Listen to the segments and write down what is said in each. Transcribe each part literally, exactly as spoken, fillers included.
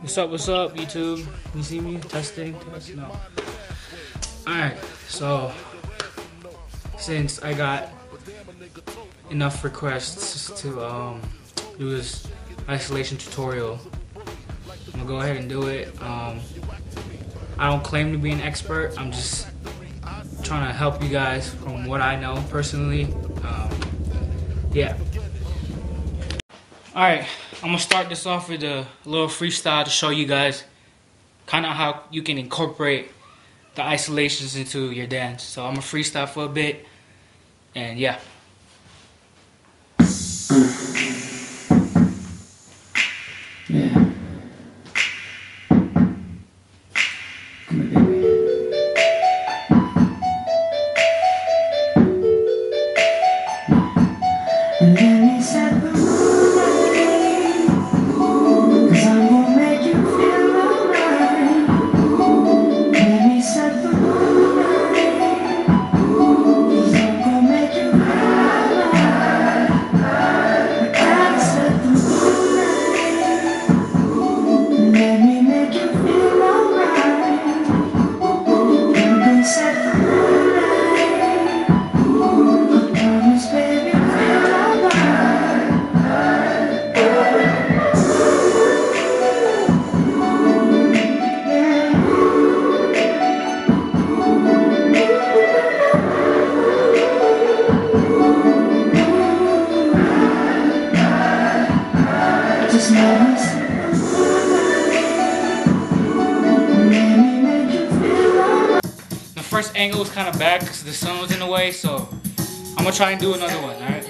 What's up, what's up, YouTube? You see me? Testing? Test? No. Alright, so since I got enough requests to um, do this isolation tutorial, I'm gonna go ahead and do it. Um, I don't claim to be an expert, I'm just trying to help you guys from what I know personally. Um, yeah. Alright, I'm gonna start this off with a little freestyle to show you guys kind of how you can incorporate the isolations into your dance. So I'm gonna freestyle for a bit, and yeah. Yeah. First angle was kind of bad because the sun was in the way, so I'm gonna try and do another one, alright?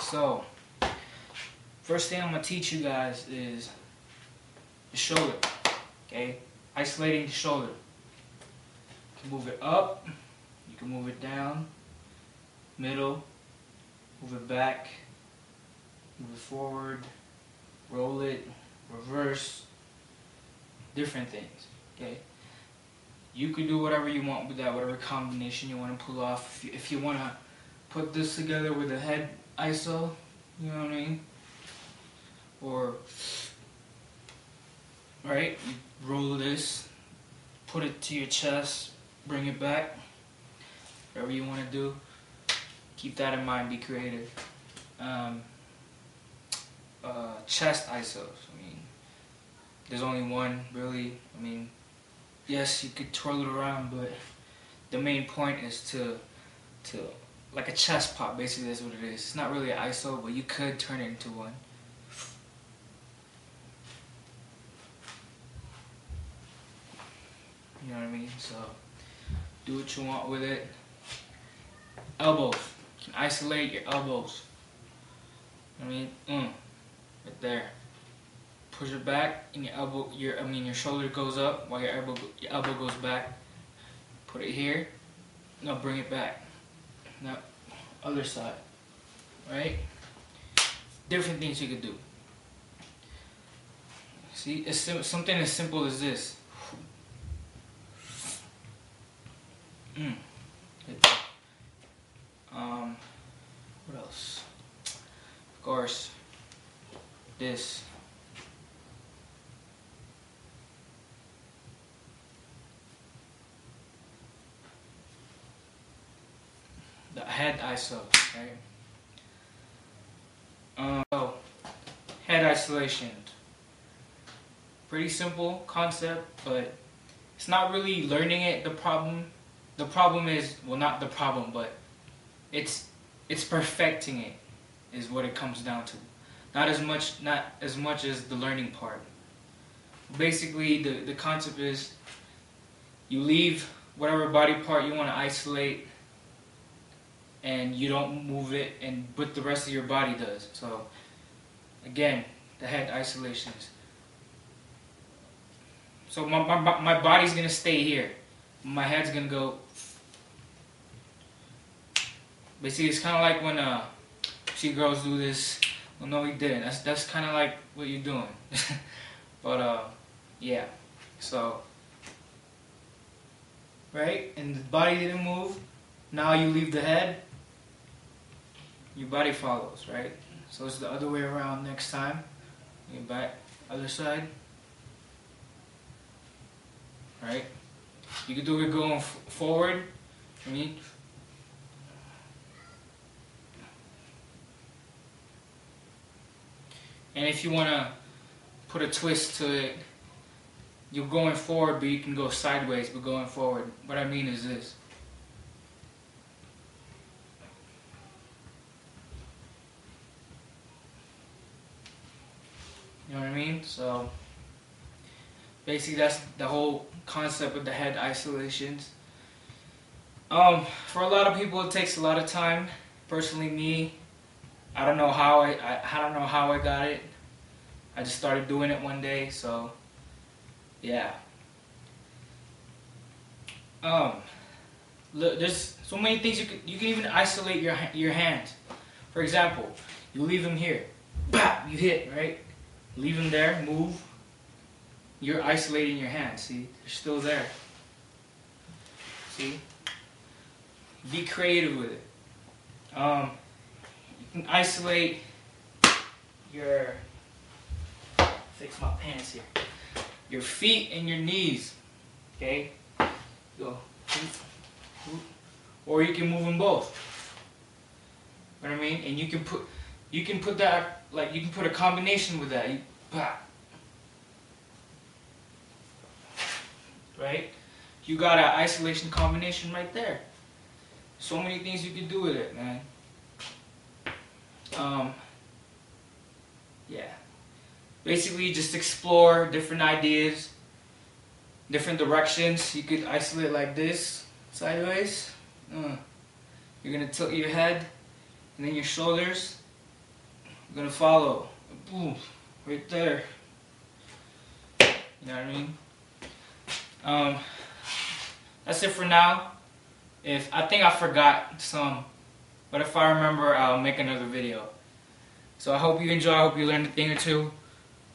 So, first thing I'm going to teach you guys is the shoulder, okay? Isolating the shoulder. You can move it up, you can move it down, middle, move it back, move it forward, roll it, reverse, different things, okay? You can do whatever you want with that, whatever combination you want to pull off. If you, if you want to put this together with a head I S O, you know what I mean? Or, right, you roll this, put it to your chest, bring it back, whatever you want to do, keep that in mind, be creative. Um, uh, chest I S Os, I mean, there's only one, really. I mean, yes, you could twirl it around, but the main point is to, to, like a chest pop, basically. That's what it is. It's not really an I S O, but you could turn it into one. You know what I mean? So, do what you want with it. Elbows. You can isolate your elbows. I mean, mm, right there. Push it back, and your elbow, your I mean, your shoulder goes up while your elbow, your elbow goes back. Put it here. Now bring it back. Now, other side, right? Different things you could do. See, it's sim something as simple as this. Mm. Um, what else? Of course, this. The head I S O, right? Um, so, head isolation. Pretty simple concept, but it's not really learning it, the problem. the problem is, well, not the problem, but it's it's perfecting it is what it comes down to. Not as much not as much as the learning part. Basically, the, the concept is you leave whatever body part you want to isolate and you don't move it, and but the rest of your body does. So again, the head isolations. So my, my, my body's going to stay here. My head's going to go. Basically, it's kind of like when uh, see girls do this. Well, no, we didn't. That's, that's kind of like what you're doing. But, uh, yeah. So, right? And the body didn't move. Now you leave the head. Your body follows, right? So it's the other way around next time. You're back. Other side. Right? You can do it going f forward. I mean, and if you want to put a twist to it, you're going forward, but you can go sideways, but going forward. What I mean is this. You know what I mean? So basically, that's the whole concept of the head isolations. Um, for a lot of people, it takes a lot of time. Personally, me, I don't know how I, I, I don't know how I got it. I just started doing it one day, so yeah. Um, look, there's so many things you can you can even isolate your your hands. For example, you leave them here, bap, you hit right. Leave them there, move. You're isolating your hands, see? They're still there. See? Be creative with it. Um, you can isolate your... Fix my pants here. Your feet and your knees. Okay? Go. Or you can move them both. You know what I mean? And you can put... You can put that, like, you can put a combination with that. You, right? You got an isolation combination right there. So many things you can do with it, man. Um, yeah. Basically, just explore different ideas, different directions. You could isolate like this, sideways. Uh, you're going to tilt your head, and then your shoulders. I'm gonna follow. Boom. Right there. You know what I mean? Um, that's it for now. If I think I forgot some, but if I remember, I'll make another video. So I hope you enjoy. I hope you learned a thing or two.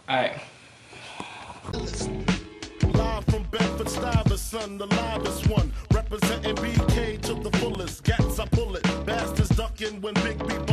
Alright. Live from Bedford Stuyvesant, the livest one. Representing B K to the fullest. Gats, I pull it. Bastards ducking when Big B.